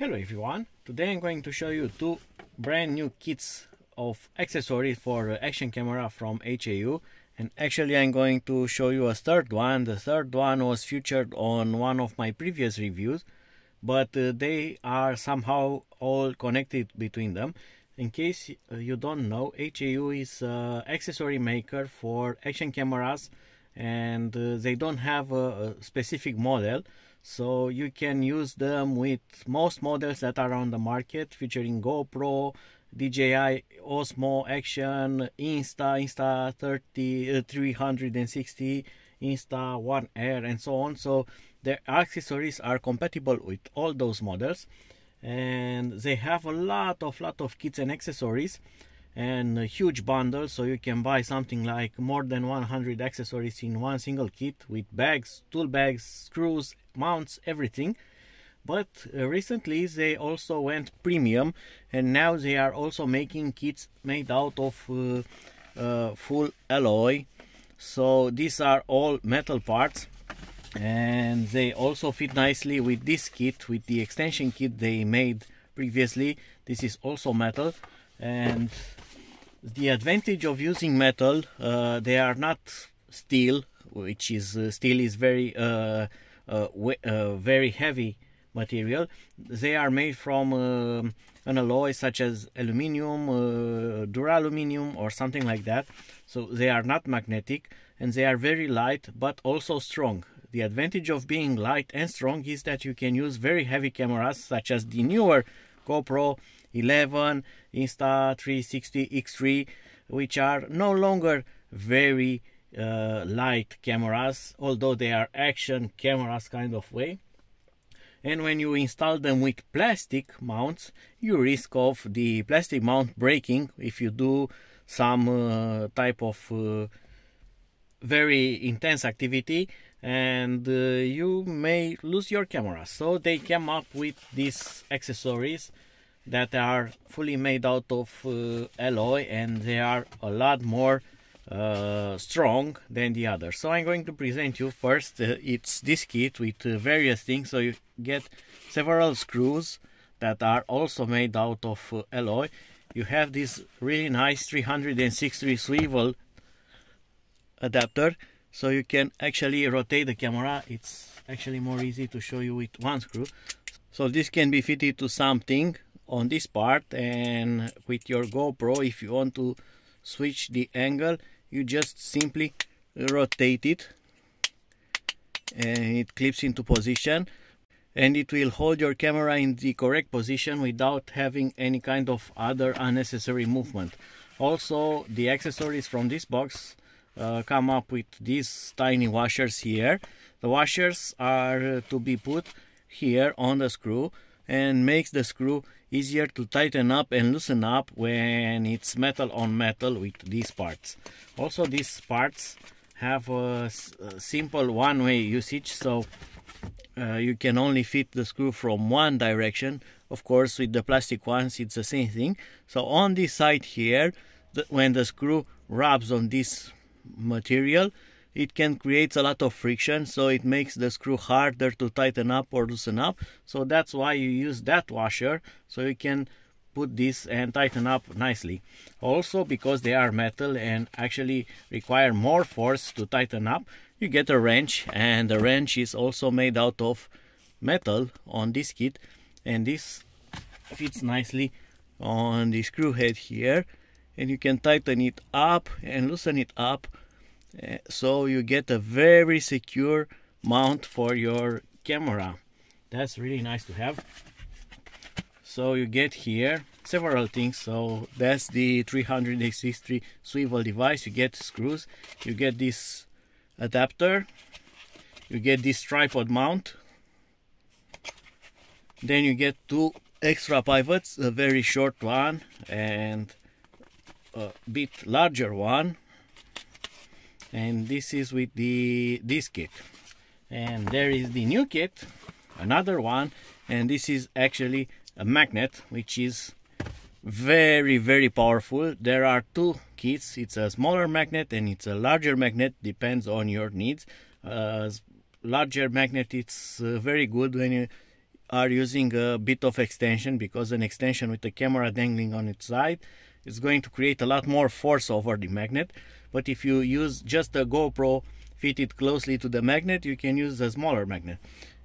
Hello everyone, today I'm going to show you two brand new kits of accessories for action camera from HSU, and actually I'm going to show you a third one. The third one was featured on one of my previous reviews, but they are somehow all connected between them. In case you don't know, HSU is an accessory maker for action cameras, and they don't have a specific model, so you can use them with most models that are on the market, featuring GoPro, DJI, Osmo, Action, Insta360, Insta One Air, and so on. So their accessories are compatible with all those models, and they have a lot of kits and accessories and a huge bundle, so you can buy something like more than 100 accessories in one single kit, with bags, tool bags, screws, mounts, everything. But recently they also went premium, and now they are also making kits made out of full alloy. So these are all metal parts, and they also fit nicely with this kit, with the extension kit they made previously. This is also metal, and the advantage of using metal, they are not steel, which is steel is very heavy material. They are made from an alloy such as aluminium, duraluminium, or something like that. So they are not magnetic, and they are very light but also strong. The advantage of being light and strong is that you can use very heavy cameras such as the newer GoPro 11, Insta360 X3, which are no longer very light cameras, although they are action cameras kind of way. And when you install them with plastic mounts, you risk of the plastic mount breaking if you do some type of very intense activity, and you may lose your camera. So they came up with these accessories that are fully made out of alloy, and they are a lot more strong than the others. So I'm going to present you first it's this kit with various things. So you get several screws that are also made out of alloy. You have this really nice 360 swivel adapter, so you can actually rotate the camera. It's actually more easy to show you with one screw. So this can be fitted to something on this part, and with your GoPro, if you want to switch the angle, you just simply rotate it and it clips into position, and it will hold your camera in the correct position without having any kind of other unnecessary movement. Also, the accessories from this box come up with these tiny washers here. The washers are to be put here on the screw, and makes the screw easier to tighten up and loosen up when it's metal on metal with these parts. Also, these parts have a simple one-way usage, so you can only fit the screw from one direction. Of course, with the plastic ones it's the same thing. So on this side here, when the screw rubs on this material, it can create a lot of friction, so it makes the screw harder to tighten up or loosen up. So that's why you use that washer, so you can put this and tighten up nicely. Also, because they are metal and actually require more force to tighten up, you get a wrench, and the wrench is also made out of metal on this kit, and this fits nicely on the screw head here, and you can tighten it up and loosen it up. So you get a very secure mount for your camera. That's really nice to have. So you get here several things. So that's the 360 swivel device. You get screws, you get this adapter, you get this tripod mount, then you get two extra pivots, a very short one and a bit larger one. And this is with this kit. And there is the new kit, another one, and this is actually a magnet, which is very, very powerful. There are two kits. It's a smaller magnet and it's a larger magnet, depends on your needs. Larger magnet, it's very good when you are using a bit of extension, because an extension with the camera dangling on its side is going to create a lot more force over the magnet. But if you use just a GoPro fitted closely to the magnet, you can use a smaller magnet.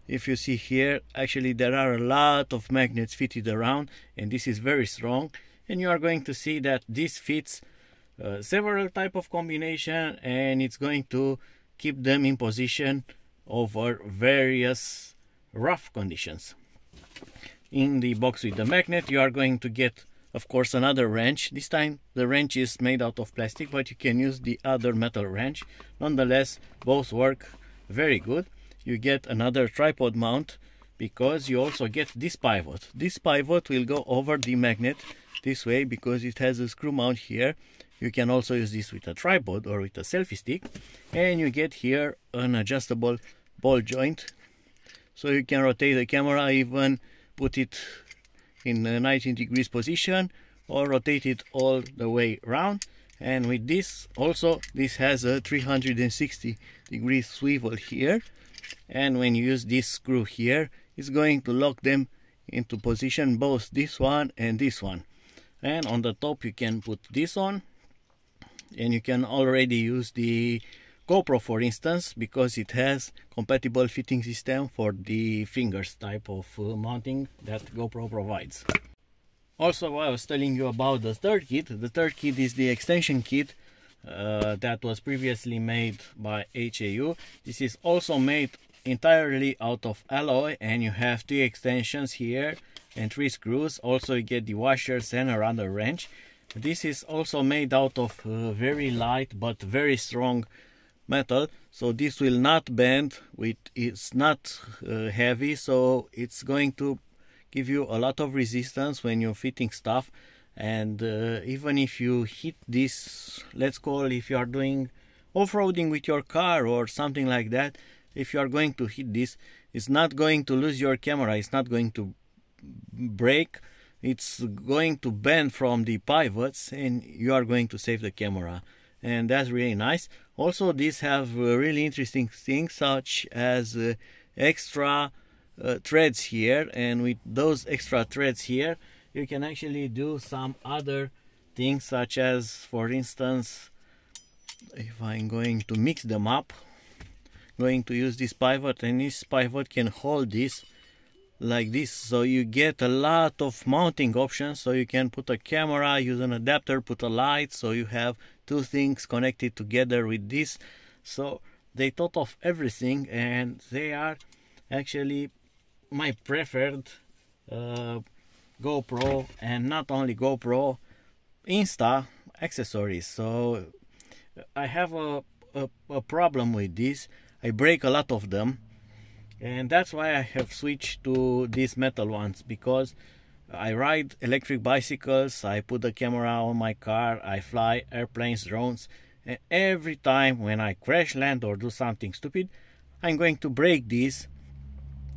If you see here, actually there are a lot of magnets fitted around, and this is very strong, and you are going to see that this fits several type of combination, and it's going to keep them in position over various rough conditions. In the box with the magnet, you are going to get, of course, another wrench. This time the wrench is made out of plastic, but you can use the other metal wrench. Nonetheless, both work very good. You get another tripod mount, because you also get this pivot. This pivot will go over the magnet this way, because it has a screw mount here. You can also use this with a tripod or with a selfie stick. And you get here an adjustable ball joint, so you can rotate the camera, even put it in a 90 degrees position, or rotate it all the way around. And with this also, this has a 360 degree swivel here, and when you use this screw here, it's going to lock them into position, both this one and this one. And on the top you can put this on, and you can already use the GoPro, for instance, because it has compatible fitting system for the fingers type of mounting that GoPro provides. Also, I was telling you about the third kit. The third kit is the extension kit that was previously made by HSU. This is also made entirely out of alloy, and you have 3 extensions here and 3 screws. Also you get the washers and another wrench. This is also made out of very light but very strong metal, so this will not bend. It's not heavy, so it's going to give you a lot of resistance when you're fitting stuff. And even if you hit this, let's call, if you are doing off-roading with your car or something like that, if you are going to hit this, it's not going to lose your camera, it's not going to break, it's going to bend from the pivots, and you are going to save the camera. And that's really nice. Also, these have really interesting things, such as extra threads here, and with those extra threads here you can actually do some other things, such as, for instance, if I'm going to mix them up, I'm going to use this pivot, and this pivot can hold this like this, so you get a lot of mounting options. So you can put a camera, use an adapter, put a light, so you have 2 things connected together with this. So they thought of everything, and they are actually my preferred GoPro, and not only GoPro, Insta accessories. So I have a problem with this. I break a lot of them, and that's why I have switched to these metal ones, because I ride electric bicycles, I put the camera on my car, I fly airplanes, drones, and every time when I crash land or do something stupid, I'm going to break this,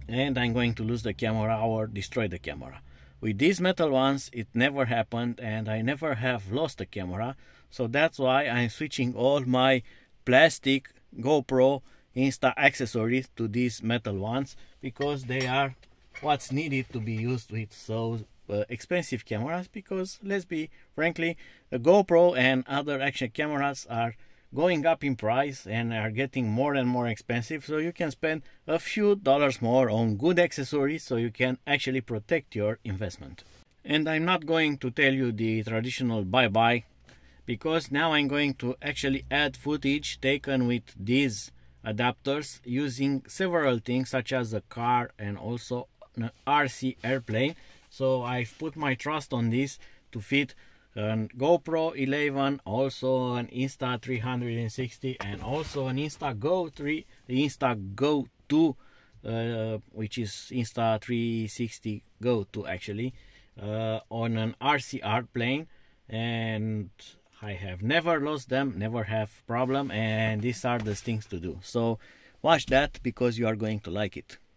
and I'm going to lose the camera or destroy the camera. With these metal ones it never happened, and I never have lost the camera. So that's why I'm switching all my plastic GoPro Insta accessories to these metal ones, because they are what's needed to be used with so expensive cameras. Because let's be frankly, the GoPro and other action cameras are going up in price and are getting more and more expensive, so you can spend a few dollars more on good accessories, so you can actually protect your investment. And I'm not going to tell you the traditional bye-bye, because now I'm going to actually add footage taken with these adapters, using several things such as a car and also an RC airplane. So I've put my trust on this to fit an GoPro 11, also an Insta360, and also an Insta Go 3, the Insta Go 2, which is Insta360 Go 2 actually, on an RC airplane. And I have never lost them, never have problem, and these are the things to do. So watch that, because you are going to like it.